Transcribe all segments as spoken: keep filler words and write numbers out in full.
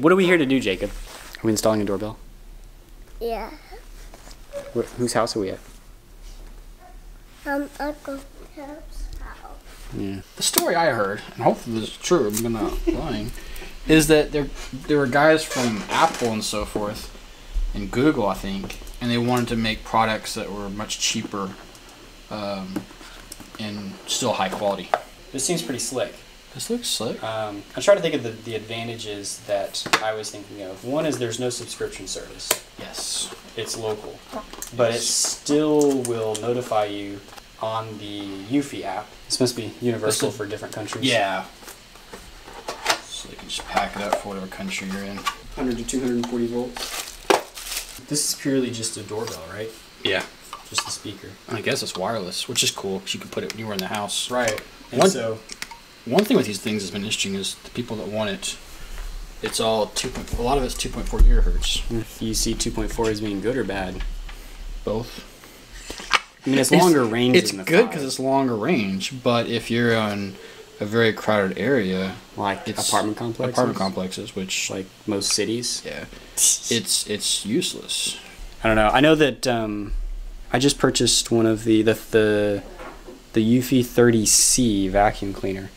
What are we here to do, Jacob? Are we installing a doorbell? Yeah. Where, whose house are we at? Um, Uncle Pep's house. Yeah. The story I heard, and hopefully this is true, I'm not lying, is that there there were guys from Apple and so forth, and Google, I think, and they wanted to make products that were much cheaper, um, and still high quality. This seems pretty slick. This looks slick. Um, I try to think of the, the advantages that I was thinking of. One is there's no subscription service. Yes. It's local. But yes. It still will notify you on the Eufy app. It's supposed to be universal for different countries. Yeah. So you can just pack it up for whatever country you're in. one hundred to two hundred forty volts. This is purely just a doorbell, right? Yeah. Just the speaker. I guess it's wireless, which is cool because you can put it anywhere in the house. Right. And One so... One thing with these things that's been interesting is the people that want it, it's all two point, a lot of it's two point four gigahertz. If you see two point four as being good or bad? Both. I mean, it's, it's longer range than the It's good because it's longer range, but if you're in a very crowded area... Like it's apartment complexes? Apartment complexes, which... Like most cities? Yeah. It's, it's useless. I don't know. I know that um, I just purchased one of the... the, the, the Eufy thirty C vacuum cleaner.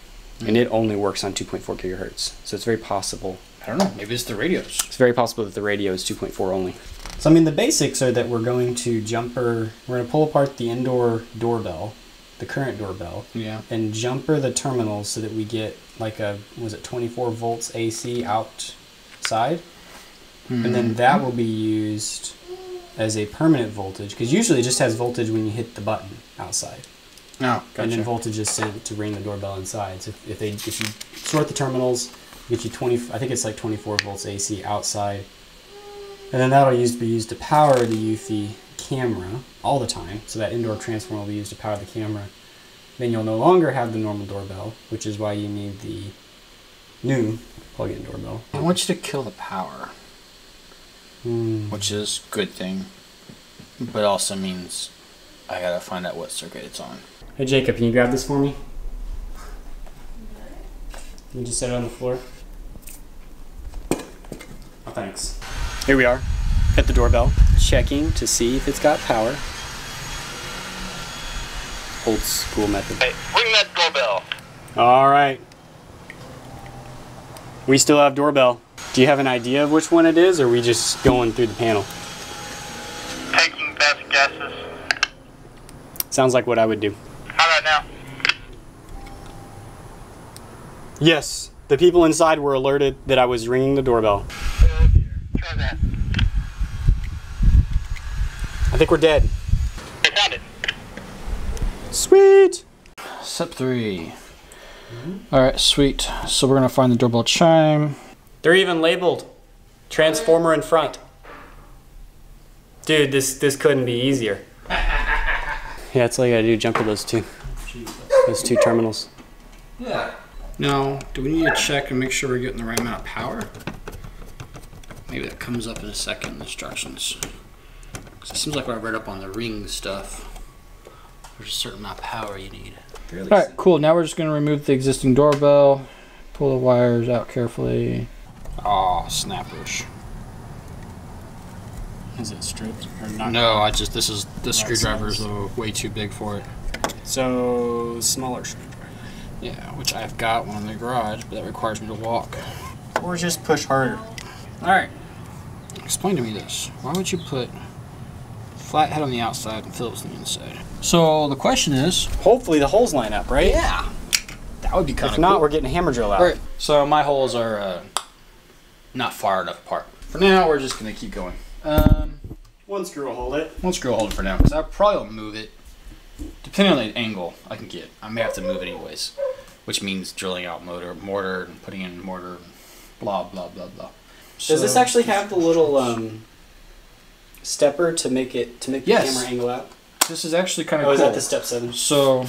And it only works on two point four gigahertz, so it's very possible. I don't know. Maybe it's the radios. It's very possible that the radio is two point four only. So I mean, the basics are that we're going to jumper. We're going to pull apart the indoor doorbell, the current doorbell, yeah, and jumper the terminals so that we get like a was it twenty-four volts A C outside, mm-hmm. and then that will be used as a permanent voltage because usually it just has voltage when you hit the button outside. Oh, gotcha. And then voltage is sent to ring the doorbell inside. So if, if they if you sort the terminals, get you twenty. I think it's like twenty-four volts A C outside, and then that'll use be used to power the Eufy camera all the time. So that indoor transformer will be used to power the camera. Then you'll no longer have the normal doorbell, which is why you need the new plug-in doorbell. I want you to kill the power, mm. which is a good thing, but also means I gotta find out what circuit it's on. Hey Jacob, can you grab this for me? Can you just set it on the floor? Oh, thanks. Here we are at the doorbell, checking to see if it's got power. Old school method. Hey, ring that doorbell. All right. We still have doorbell. Do you have an idea of which one it is, or are we just going through the panel? Taking best guesses. Sounds like what I would do. Now. Yes, the people inside were alerted that I was ringing the doorbell. Oh dear. Try that. I think we're dead. They found it. Sweet. Step three. Mm-hmm. All right, sweet. So we're gonna find the doorbell chime. They're even labeled. Transformer in front. Dude, this this couldn't be easier. Yeah, that's all you gotta do. Jumper those two. Those two terminals. Yeah. Now, do we need to check and make sure we're getting the right amount of power? Maybe that comes up in a second in the instructions. Because it seems like when I read up on the Ring stuff, there's a certain amount of power you need. All right, cool. Now we're just going to remove the existing doorbell, pull the wires out carefully. Aw, oh, snappers. Is it stripped or not? No, I just, this is, the screwdrivers are way too big for it. So, smaller screwdriver. Yeah, which I've got one in the garage, but that requires me to walk. Or just push harder. Alright. Explain to me this. Why would you put flat head on the outside and Phillips on the inside? So, the question is... Hopefully the holes line up, right? Yeah. That would be kind of cool. If not, we're getting a hammer drill out. Alright, so my holes are uh, not far enough apart. For now, we're just going to keep going. Um, one screw will hold it. One screw will hold it for now, because I probably will move it. Depending on the angle I can get, I may have to move it anyways, which means drilling out motor, mortar, and putting in mortar, blah, blah, blah, blah. So, does this actually have the little um, stepper to make it to make the yes. camera angle out? This is actually kind of oh, cool. Is that the step seven? So,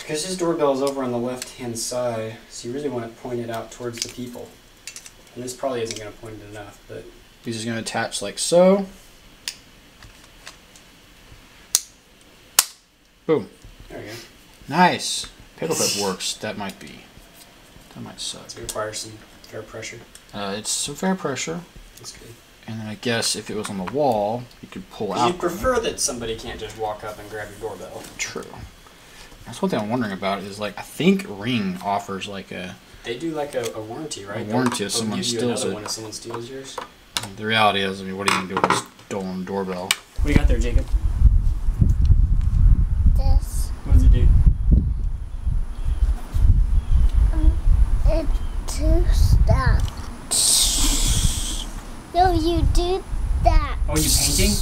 because this doorbell is over on the left-hand side, so you really want to point it out towards the people. And this probably isn't going to point it enough, but these are going to attach like so. Boom. There we go. Nice. Paddle clip works. That might be. That might suck. It requires some Fair pressure. Uh, it's some fair pressure. That's good. And then I guess if it was on the wall, you could pull out. You prefer that somebody can't just walk up and grab your doorbell. True. That's one thing I'm wondering about is, like, I think Ring offers, like, a... They do, like, a, a warranty, right? A warranty if someone steals it. One if someone steals yours. The reality is, I mean, what are you going to do with a stolen doorbell? What do you got there, Jacob? This. What does it do? Um, it do stuff. No, you do that. Oh, you painting?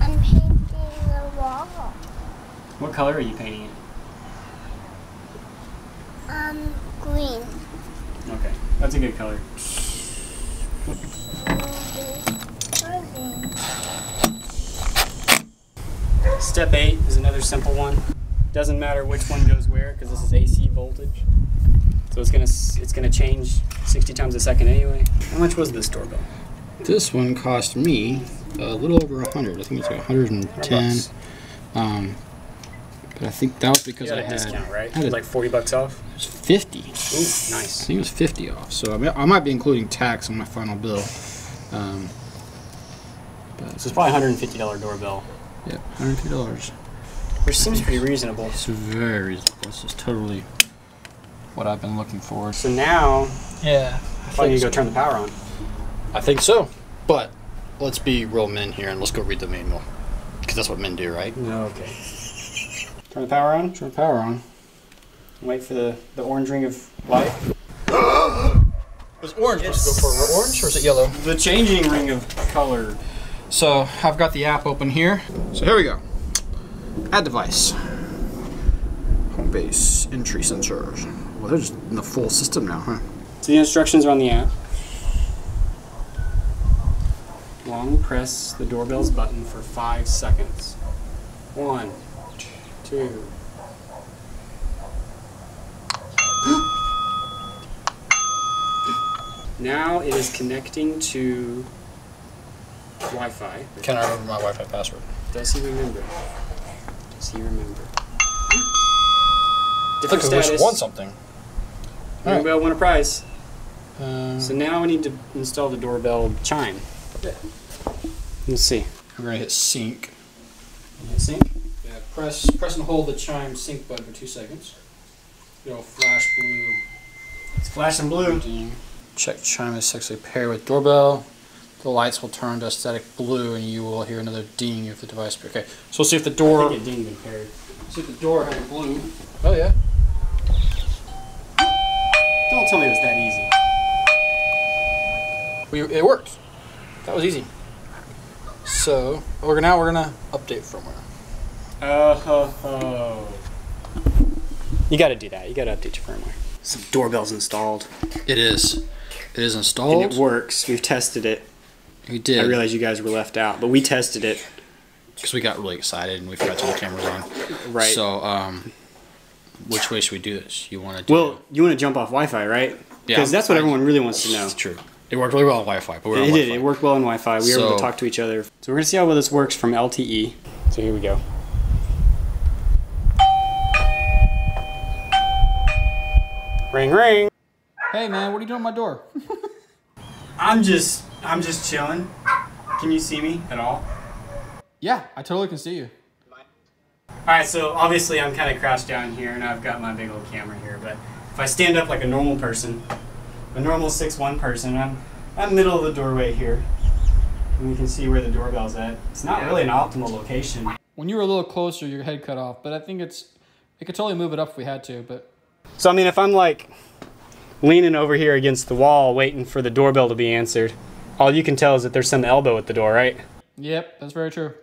I'm painting the wall. What color are you painting it? Um, green. Okay, that's a good color. Step eight is another simple one. Doesn't matter which one goes where because this is A C voltage, so it's gonna it's gonna change sixty times a second anyway. How much was this doorbell? This one cost me a little over a hundred. I think it's like a hundred and ten. Um, but I think that was because you had I had a discount, right? I had a, like forty bucks off. It was fifty. Ooh, nice. I think it was fifty off. So I mean, I might be including tax on my final bill. Um, but so it's probably a hundred and fifty dollar doorbell. Yeah, a hundred and fifty dollars. Which seems pretty reasonable. It's very reasonable. This is totally what I've been looking for. So now, yeah, I probably need to go turn the power on. I think so. But let's be real men here and let's go read the manual. Because that's what men do, right? No, okay. Turn the power on? Turn the power on. Wait for the, the orange ring of light. Was orange supposed to go for orange or is it yellow? The changing ring of color. So I've got the app open here. So here we go. Add device. Home base entry sensors. Well, they're just in the full system now, huh? So the instructions are on the app. Long press the doorbell's button for five seconds. One, two. Now it is connecting to Wi-Fi. Can I remember my Wi-Fi password? Does he remember? Does he remember? Different status. I just won something. Doorbell won a prize. Uh, so now I need to install the doorbell chime. Let's see. We're gonna hit sync. Hit sync. Yeah. Press, press and hold the chime sync button for two seconds. It'll flash blue. It's flashing blue. Check chime is successfully paired with doorbell. The lights will turn to a static blue, and you will hear another ding if the device. Okay, so we'll see if the door. I think it dinged and paired. See if the door had a blue. Oh yeah. Don't tell me it was that easy. We it worked. That was easy. So we're now we're gonna update firmware. Uh ho ho. You got to do that. You got to update your firmware. So the doorbell's installed. It is. It is installed. And it works. We've tested it. We did. I realized you guys were left out, but we tested it. Because we got really excited and we forgot to turn the cameras on. Right. So, um, which way should we do this? You want to do... Well, you want to jump off Wi-Fi, right? Yeah. Because that's what I, everyone really wants to know. It's true. It worked really well on Wi-Fi, but we were on Wi-Fi. It did. It worked well on Wi-Fi. We so, were able to talk to each other. So we're going to see how well this works from L T E. So here we go. Ring, ring. Hey, man, what are you doing at my door? I'm just... I'm just chilling. Can you see me at all? Yeah, I totally can see you. Alright, so obviously I'm kind of crouched down here and I've got my big old camera here, but if I stand up like a normal person, a normal six one person, I'm, I'm middle of the doorway here. And we can see where the doorbell's at. It's not really an optimal location. When you were a little closer, your head cut off, but I think it's... It could totally move it up if we had to, but... So, I mean, if I'm like leaning over here against the wall waiting for the doorbell to be answered, all you can tell is that there's some elbow at the door, right? Yep, that's very true.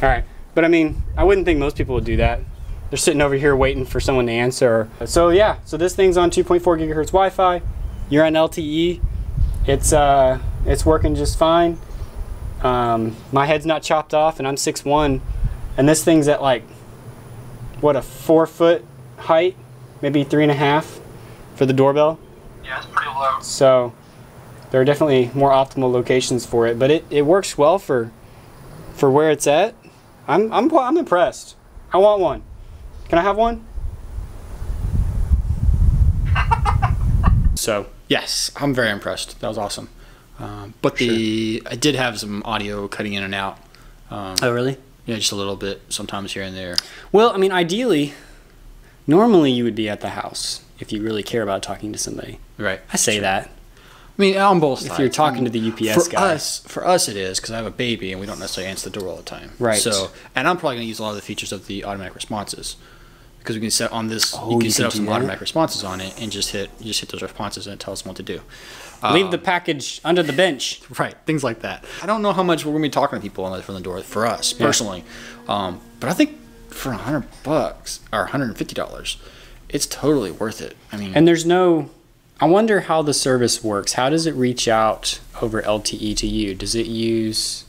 All right, but I mean, I wouldn't think most people would do that. They're sitting over here waiting for someone to answer. So yeah, so this thing's on two point four gigahertz Wi-Fi. You're on L T E. It's uh, it's working just fine. Um, my head's not chopped off, and I'm six one, and this thing's at like what a four foot height, maybe three and a half for the doorbell. Yeah, it's pretty low. So. There are definitely more optimal locations for it, but it, it works well for for where it's at. I'm, I'm, I'm impressed. I want one. Can I have one? So yes, I'm very impressed. That was awesome. Um, but sure. the I did have some audio cutting in and out. Um, oh really? Yeah, just a little bit sometimes here and there. Well, I mean, ideally, normally you would be at the house if you really care about talking to somebody. Right. I say sure. that. I mean, on both sides. If you're talking to the U P S guy. For us, for us it is, because I have a baby and we don't necessarily answer the door all the time. Right. So, and I'm probably going to use a lot of the features of the automatic responses, because we can set on this. Oh, you can you set can up some that? automatic responses on it and just hit you just hit those responses and it tells them what to do. Leave um, the package under the bench. Right. Things like that. I don't know how much we're going to be talking to people from the door for us personally, yeah. um, but I think for a hundred bucks or hundred and fifty dollars, it's totally worth it. I mean, and there's no. I wonder how the service works. How does it reach out over L T E to you? Does it use,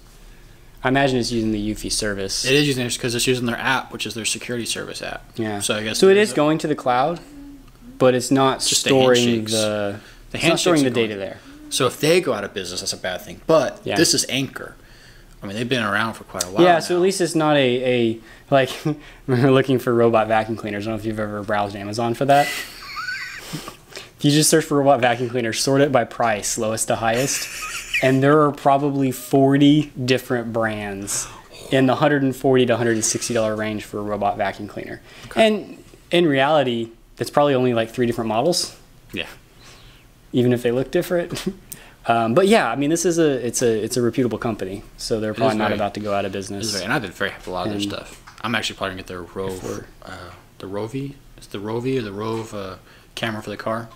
I imagine it's using the Eufy service. It is using it because it's using their app, which is their security service app. Yeah. So I guess So it is going to the cloud, but it's not Just storing the, the, it's not storing the data there. So if they go out of business, that's a bad thing. But yeah. this is Anker. I mean, they've been around for quite a while. Yeah, now. so at least it's not a, a like, we're looking for robot vacuum cleaners. I don't know if you've ever browsed Amazon for that. If you just search for robot vacuum cleaner, sort it by price, lowest to highest, and there are probably forty different brands in the one forty to one sixty dollar range for a robot vacuum cleaner. Okay. And in reality, that's probably only like three different models. Yeah. Even if they look different. Um, but yeah, I mean, this is a it's a it's a reputable company, so they're probably not very, about to go out of business. Very, and I've been very happy with a lot of and, their stuff. I'm actually probably gonna get their Rove, uh, the Rovi. It's the Rovi or the Rove uh, camera for the car.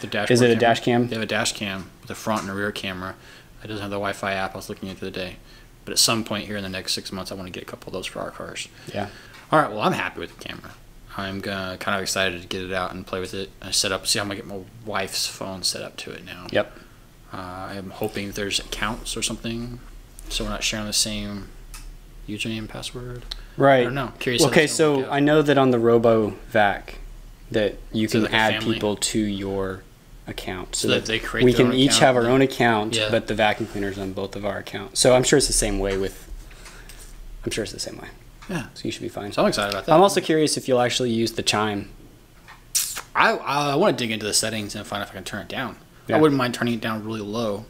The dashboard Is it a camera. dash cam? They have a dash cam with a front and a rear camera. It doesn't have the Wi-Fi app I was looking at the other day. But at some point here in the next six months, I want to get a couple of those for our cars. Yeah. All right. Well, I'm happy with the camera. I'm gonna, kind of excited to get it out and play with it. I set up. See how I'm gonna get my wife's phone set up to it now. Yep. Uh, I'm hoping there's accounts or something, so we're not sharing the same username and password. Right. I don't know. Curious. Okay. So I know that on the RoboVac. That you so can like add people to your account, so, so that, that they create. We can each account. have our own account, yeah. but the vacuum cleaner's on both of our accounts. So I'm sure it's the same way with. I'm sure it's the same way. Yeah. So you should be fine. So I'm excited about that. I'm also curious if you'll actually use the chime. I I want to dig into the settings and find out if I can turn it down. Yeah. I wouldn't mind turning it down really low,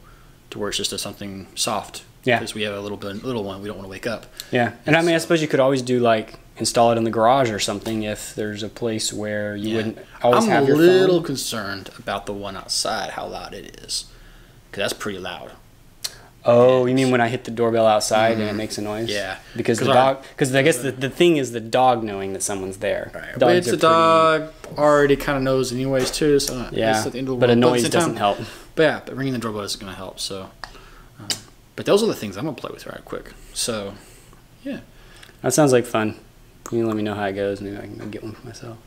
to where it's just a something soft. Yeah. Because we have a little bit, little one, we don't want to wake up. Yeah. And, and I mean, so. I suppose you could always do like. Install it in the garage or something if there's a place where you yeah. wouldn't always I'm have your phone. I'm a little concerned about the one outside, how loud it is, because that's pretty loud. Oh, and you mean when I hit the doorbell outside mm, and it makes a noise? Yeah, because the dog. Because I guess the, the thing is the dog knowing that someone's there. Right, but it's the dog already kind of knows anyways too. So yeah, at the end of the but world. a noise but doesn't time, help. But yeah, but ringing the doorbell isn't going to help. So, um, but those are the things I'm gonna play with right quick. So, yeah, that sounds like fun. You can let me know how it goes. Maybe I can go get one for myself.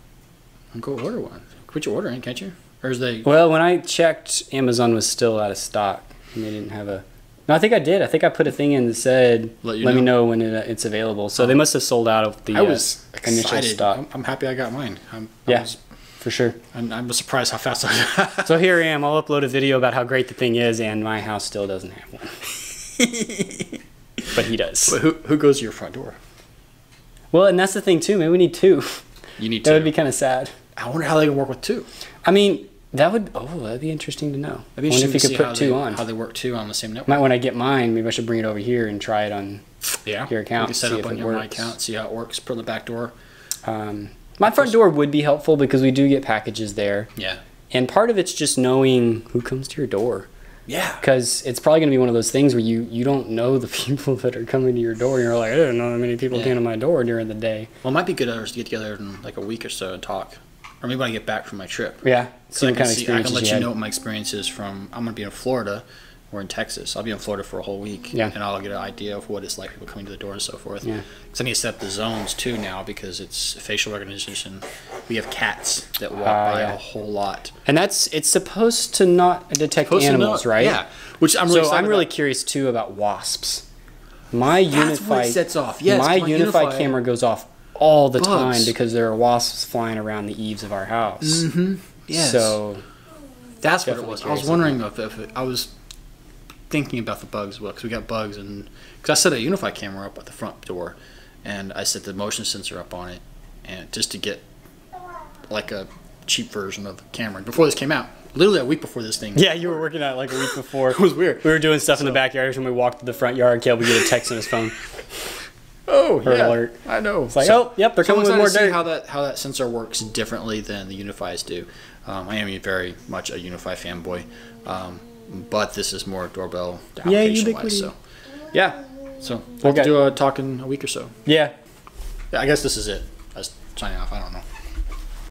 And go order one. Quit your ordering, can't you? Or is they? Well, when I checked, Amazon was still out of stock, and they didn't have a. No, I think I did. I think I put a thing in that said, "Let, you let know. me know when it, uh, it's available." So oh. they must have sold out of the. I was uh, excited. Initial stock. I'm, I'm happy I got mine. I'm, I yeah, was, for sure. And I'm, I'm surprised how fast I got. So here I am. I'll upload a video about how great the thing is, and my house still doesn't have one. But he does. But who who goes to your front door? Well, and that's the thing too. Maybe we need two. You need two. That would be kind of sad. I wonder how they can work with two. I mean, that would oh, that'd be interesting to know. That'd be interesting I wonder if you could put two they, on. How they work two on the same network. Might when I get mine, maybe I should bring it over here and try it on yeah. your account. You can set up on your my account, see how it works. Put in the back door. Um, my front door would be helpful because we do get packages there. Yeah. And part of it's just knowing who comes to your door. Yeah. Because it's probably going to be one of those things where you, you don't know the people that are coming to your door. You're like, I don't know how many people yeah. came to my door during the day. Well, it might be good hours to get together in like a week or so and talk. Or maybe when I get back from my trip. Yeah. So I can, kind see, of I can let you, you know what my experience is from, I'm going to be in Florida or in Texas. I'll be in Florida for a whole week. Yeah. And I'll get an idea of what it's like, people coming to the door and so forth. Yeah. Because I need to set up the zones too now because it's facial recognition. We have cats that walk uh, by yeah. a whole lot. And that's it's supposed to not detect supposed animals, not, right? Yeah. Which I'm really so I'm really about. curious too about wasps. My that's UniFi what sets off. Yes, my, my UniFi, UniFi camera goes off all the bugs. time because there are wasps flying around the eaves of our house. Mm-hmm. Yes. So that's what it was. I was wondering if, if it, I was thinking about the bugs well because we got bugs and because I set a UniFi camera up at the front door and I set the motion sensor up on it and just to get like a cheap version of the camera before this came out. literally a week before this thing. Yeah, you were working on it like a week before. It was weird. We were doing stuff so. in the backyard, and we walked to the front yard. Caleb would get a text on his phone. Oh, Her yeah, alert. I know. It's like, so, oh, yep, they're so coming with more dirt. How that how that sensor works differently than the UniFis do. Um, I am very much a UniFi fanboy, um, but this is more doorbell application wise. So, yeah. So we'll okay. do a talk in a week or so. Yeah. Yeah. I guess this is it. I was signing off. I don't know.